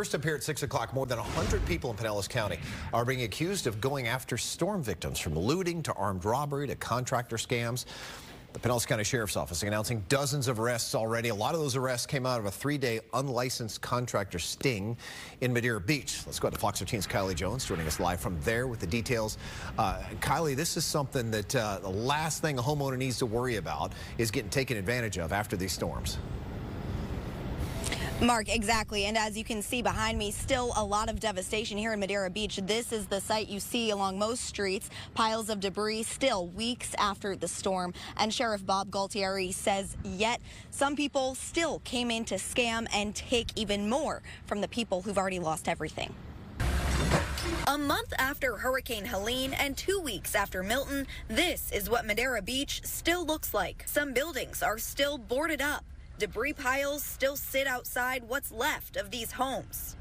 First appear at 6 o'clock, more than 100 people in Pinellas County are being accused of going after storm victims, from looting to armed robbery to contractor scams. The Pinellas County Sheriff's Office announcing dozens of arrests already. A lot of those arrests came out of a 3-day unlicensed contractor sting in Madeira Beach. Let's go out to Fox 13's Kylie Jones, joining us live from there with the details. Kylie, this is something that the last thing a homeowner needs to worry about is getting taken advantage of after these storms. Mark, exactly. And as you can see behind me, still a lot of devastation here in Madeira Beach. This is the site you see along most streets, piles of debris still weeks after the storm. And Sheriff Bob Gualtieri says yet some people still came in to scam and take even more from the people who've already lost everything. A month after Hurricane Helene and 2 weeks after Milton, this is what Madeira Beach still looks like. Some buildings are still boarded up. Debris piles still sit outside what's left of these homes.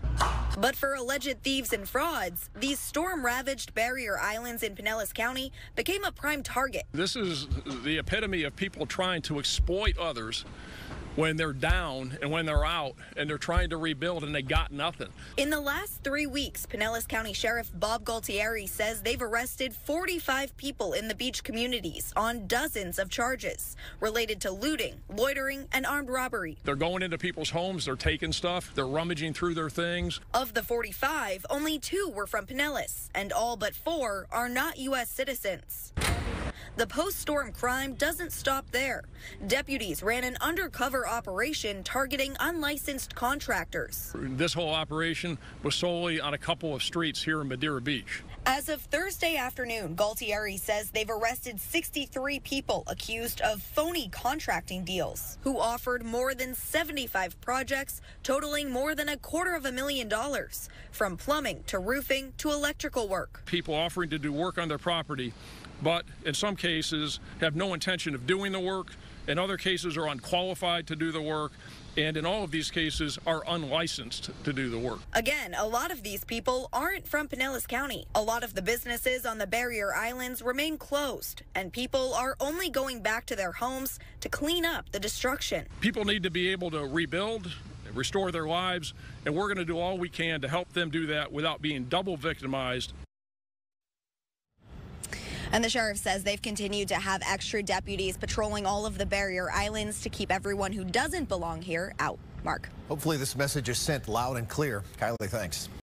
But for alleged thieves and frauds, these storm-ravaged barrier islands in Pinellas County became a prime target. This is the epitome of people trying to exploit others when they're down and when they're out and they're trying to rebuild and they got nothing. In the last 3 weeks, Pinellas County Sheriff Bob Gualtieri says they've arrested 45 people in the beach communities on dozens of charges related to looting, loitering, and armed robbery. They're going into people's homes, they're taking stuff, they're rummaging through their things. Of the 45, only 2 were from Pinellas, and all but 4 are not U.S. citizens. The post-storm crime doesn't stop there. Deputies ran an undercover operation targeting unlicensed contractors. This whole operation was solely on a couple of streets here in Madeira Beach. As of Thursday afternoon, Gualtieri says they've arrested 63 people accused of phony contracting deals who offered more than 75 projects totaling more than $250,000, from plumbing to roofing to electrical work. People offering to do work on their property, but in some cases have no intention of doing the work. In other cases are unqualified to do the work. And in all of these cases are unlicensed to do the work. Again, a lot of these people aren't from Pinellas County. A lot of the businesses on the barrier islands remain closed, and people are only going back to their homes to clean up the destruction. People need to be able to rebuild, restore their lives, and we're going to do all we can to help them do that without being double victimized. And the sheriff says they've continued to have extra deputies patrolling all of the barrier islands to keep everyone who doesn't belong here out. Mark. Hopefully this message is sent loud and clear. Kylie, thanks.